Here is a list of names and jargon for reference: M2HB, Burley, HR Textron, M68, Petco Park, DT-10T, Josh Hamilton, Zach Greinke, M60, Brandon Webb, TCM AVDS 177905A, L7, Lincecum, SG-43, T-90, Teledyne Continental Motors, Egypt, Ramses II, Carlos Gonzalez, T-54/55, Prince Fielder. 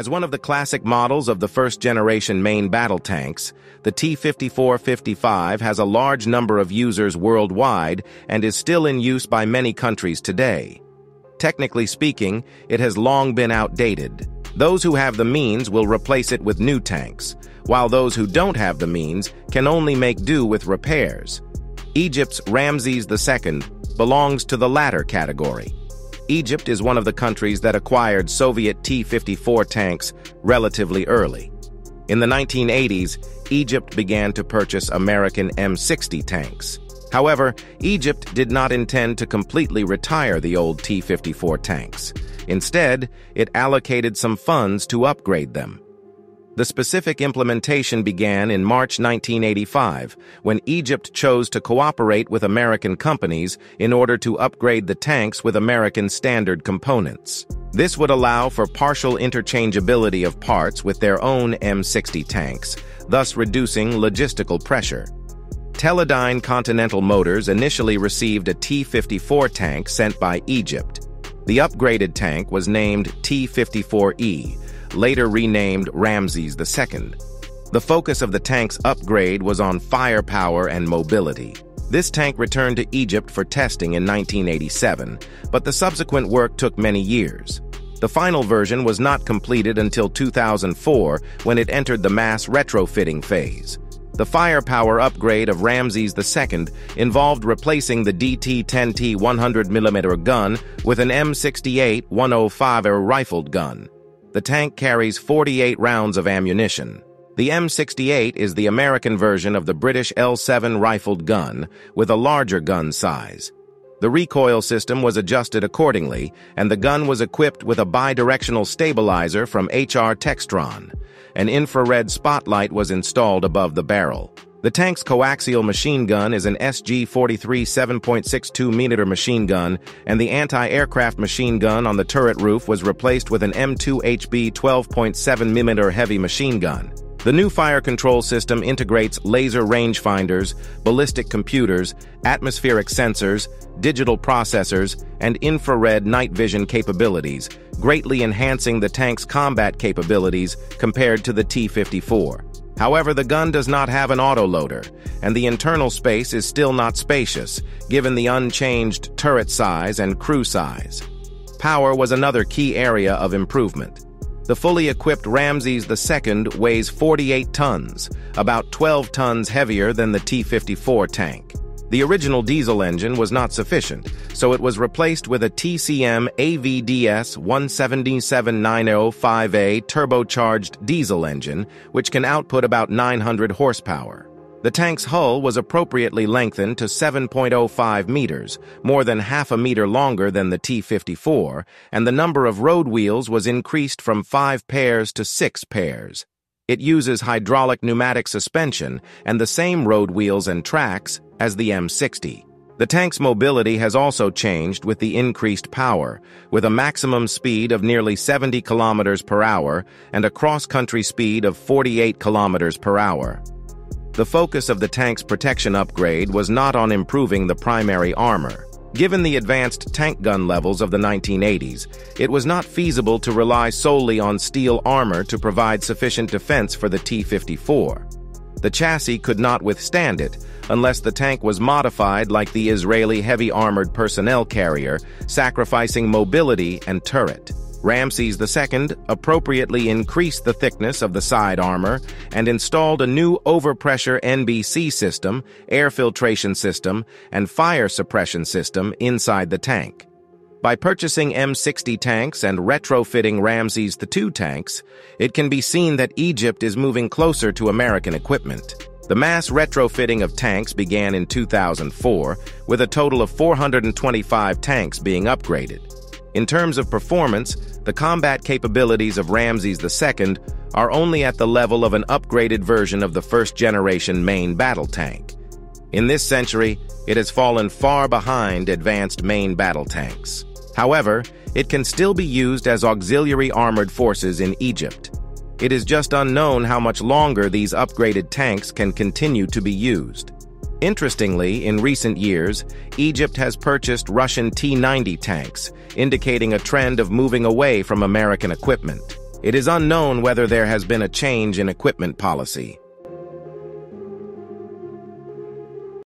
As one of the classic models of the first-generation main battle tanks, the T-54/55 has a large number of users worldwide and is still in use by many countries today. Technically speaking, it has long been outdated. Those who have the means will replace it with new tanks, while those who don't have the means can only make do with repairs. Egypt's Ramses II belongs to the latter category. Egypt is one of the countries that acquired Soviet T-54 tanks relatively early. In the 1980s, Egypt began to purchase American M60 tanks. However, Egypt did not intend to completely retire the old T-54 tanks. Instead, it allocated some funds to upgrade them. The specific implementation began in March 1985, when Egypt chose to cooperate with American companies in order to upgrade the tanks with American standard components. This would allow for partial interchangeability of parts with their own M60 tanks, thus reducing logistical pressure. Teledyne Continental Motors initially received a T-54 tank sent by Egypt. The upgraded tank was named T-54E, later renamed Ramses II. The focus of the tank's upgrade was on firepower and mobility. This tank returned to Egypt for testing in 1987, but the subsequent work took many years. The final version was not completed until 2004, when it entered the mass retrofitting phase. The firepower upgrade of Ramses II involved replacing the DT-10T 100mm gun with an M68 105mm rifled gun. The tank carries 48 rounds of ammunition. The M68 is the American version of the British L7 rifled gun, with a larger gun size. The recoil system was adjusted accordingly, and the gun was equipped with a bidirectional stabilizer from HR Textron. An infrared spotlight was installed above the barrel. The tank's coaxial machine gun is an SG-43 7.62mm machine gun, and the anti-aircraft machine gun on the turret roof was replaced with an M2HB 12.7mm heavy machine gun. The new fire control system integrates laser rangefinders, ballistic computers, atmospheric sensors, digital processors, and infrared night vision capabilities, greatly enhancing the tank's combat capabilities compared to the T-54. However, the gun does not have an autoloader, and the internal space is still not spacious, given the unchanged turret size and crew size. Power was another key area of improvement. The fully equipped Ramses II weighs 48 tons, about 12 tons heavier than the T-54 tank. The original diesel engine was not sufficient, so it was replaced with a TCM AVDS 177905A turbocharged diesel engine, which can output about 900 horsepower. The tank's hull was appropriately lengthened to 7.05 meters, more than half a meter longer than the T-54, and the number of road wheels was increased from 5 pairs to 6 pairs. It uses hydraulic pneumatic suspension and the same road wheels and tracks as the M60. The tank's mobility has also changed with the increased power, with a maximum speed of nearly 70 kilometers per hour and a cross-country speed of 48 kilometers per hour. The focus of the tank's protection upgrade was not on improving the primary armor. Given the advanced tank gun levels of the 1980s, it was not feasible to rely solely on steel armor to provide sufficient defense for the T-54. The chassis could not withstand it unless the tank was modified like the Israeli heavy armored personnel carrier, sacrificing mobility and turret. Ramses II appropriately increased the thickness of the side armor and installed a new overpressure NBC system, air filtration system, and fire suppression system inside the tank. By purchasing M60 tanks and retrofitting Ramses II tanks, it can be seen that Egypt is moving closer to American equipment. The mass retrofitting of tanks began in 2004, with a total of 425 tanks being upgraded. In terms of performance, the combat capabilities of Ramses II are only at the level of an upgraded version of the first-generation main battle tank. In this century, it has fallen far behind advanced main battle tanks. However, it can still be used as auxiliary armored forces in Egypt. It is just unknown how much longer these upgraded tanks can continue to be used. Interestingly, in recent years, Egypt has purchased Russian T-90 tanks, indicating a trend of moving away from American equipment. It is unknown whether there has been a change in equipment policy.